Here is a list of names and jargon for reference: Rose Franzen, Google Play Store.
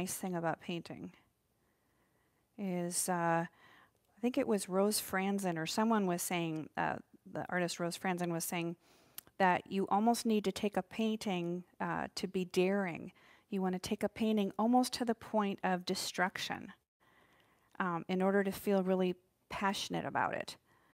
nice thing about painting is, I think it was Rose Franzen or someone was saying, the artist Rose Franzen was saying that you almost need to take a painting to be daring. You want to take a painting almost to the point of destruction in order to feel really passionate about it.